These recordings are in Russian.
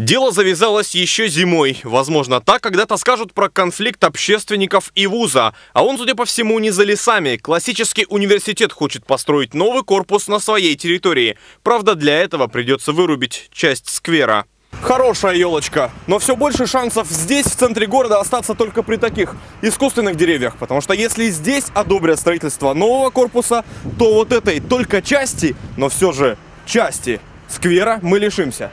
Дело завязалось еще зимой. Возможно, так когда-то скажут про конфликт общественников и вуза. А он, судя по всему, не за лесами. Классический университет хочет построить новый корпус на своей территории. Правда, для этого придется вырубить часть сквера. Хорошая елочка, но все больше шансов здесь, в центре города, остаться только при таких искусственных деревьях. Потому что если здесь одобрят строительство нового корпуса, то вот этой только части, но все же части сквера мы лишимся.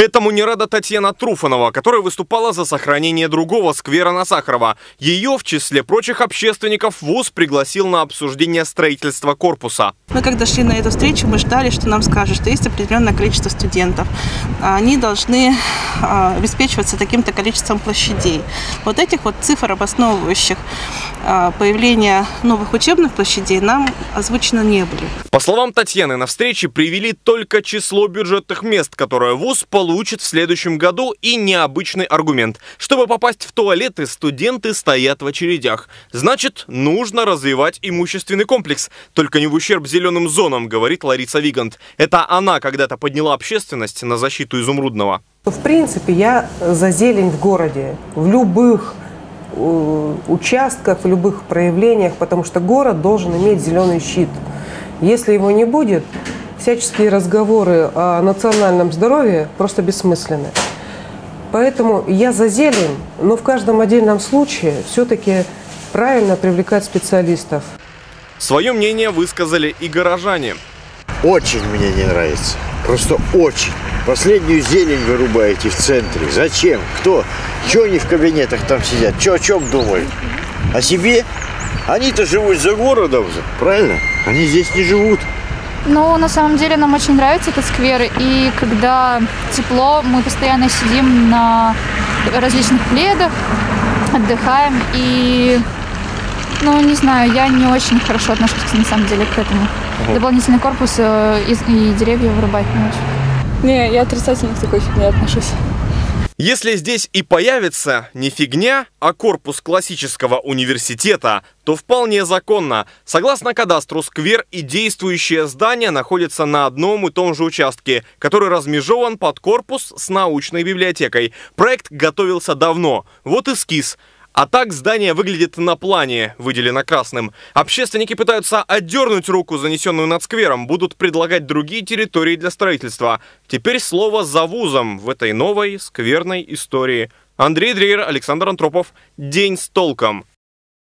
Этому не рада Татьяна Труфанова, которая выступала за сохранение другого сквера на Сахарова. Ее, в числе прочих общественников, вуз пригласил на обсуждение строительства корпуса. Мы, когда шли на эту встречу, мы ждали, что нам скажут, что есть определенное количество студентов. Они должны обеспечиваться таким-то количеством площадей. Вот этих вот цифр, обосновывающих появление новых учебных площадей, нам озвучено не было. По словам Татьяны, на встрече привели только число бюджетных мест, которое вуз получит в следующем году, и необычный аргумент. Чтобы попасть в туалеты, студенты стоят в очередях. Значит, нужно развивать имущественный комплекс. Только не в ущерб зеленым зонам, говорит Лариса Вигант. Это она когда-то подняла общественность на защиту изумрудного. В принципе, я за зелень в городе, в любых участках, в любых проявлениях, потому что город должен иметь зеленый щит. Если его не будет, всяческие разговоры о национальном здоровье просто бессмысленны. Поэтому я за зелень, но в каждом отдельном случае все-таки правильно привлекать специалистов. Свое мнение высказали и горожане. Очень мне не нравится. Просто очень. Последнюю зелень вырубаете в центре. Зачем? Кто? Чего они в кабинетах там сидят? Чего о чем думают? О себе? Они-то живут за городом, правильно? Они здесь не живут. Ну, на самом деле, нам очень нравится этот сквер. И когда тепло, мы постоянно сидим на различных пледах, отдыхаем. И, ну, не знаю, я не очень хорошо отношусь, на самом деле, к этому. Дополнительный корпус и деревья вырубать не очень. Не, я отрицательно к такой фигне отношусь. Если здесь и появится не фигня, а корпус классического университета, то вполне законно. Согласно кадастру, сквер и действующее здание находятся на одном и том же участке, который размежеван под корпус с научной библиотекой. Проект готовился давно. Вот эскиз. А так здание выглядит на плане, выделено красным. Общественники пытаются отдернуть руку, занесенную над сквером, будут предлагать другие территории для строительства. Теперь слово за вузом в этой новой скверной истории. Андрей Дрейер, Александр Антропов. День с толком.